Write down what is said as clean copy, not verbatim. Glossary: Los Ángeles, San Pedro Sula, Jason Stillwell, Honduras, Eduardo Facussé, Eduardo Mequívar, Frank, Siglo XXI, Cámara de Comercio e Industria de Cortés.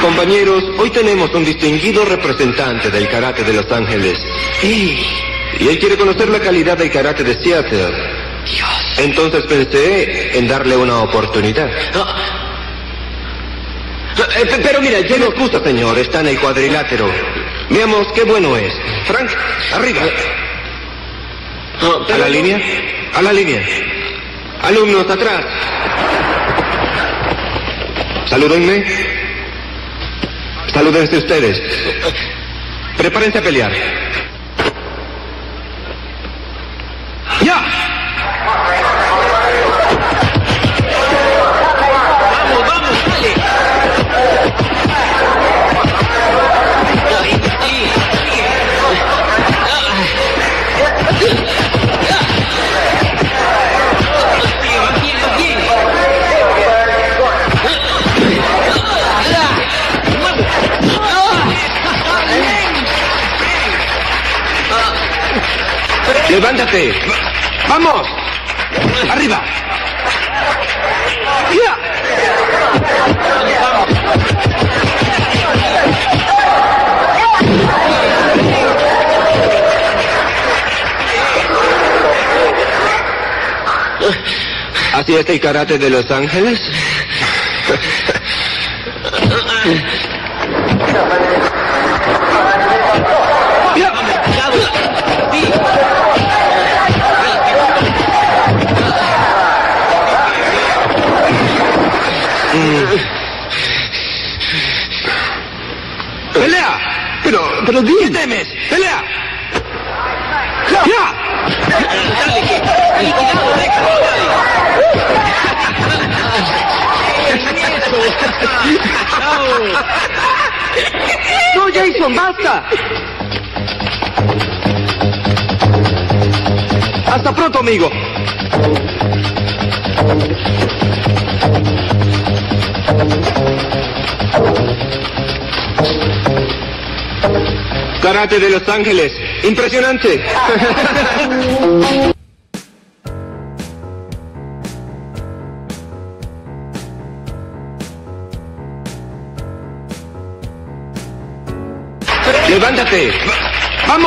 Compañeros, hoy tenemos un distinguido representante del karate de Los Ángeles. Sí. Y él quiere conocer la calidad del karate de Seattle. Dios. Entonces pensé en darle una oportunidad. Pero mira, ya no excusa, señor. Está en el cuadrilátero. Veamos qué bueno es. Frank, arriba. ¿A la línea? A la línea. Alumnos, atrás. Salúdenme. Salúdense ustedes. Prepárense a pelear. ¡Ya! ¡Vamos, vamos, dale! ¡Levántate! ¡Vamos! ¡Arriba! ¿Así es el karate de Los Ángeles? ¡Pelea! Pero ¿qué temes? ¡Pelea! ¡Ya! ¡Ya! ¡No, Jason, basta! ¡Hasta pronto, amigo! Karate de Los Ángeles, impresionante. Levántate. Vamos.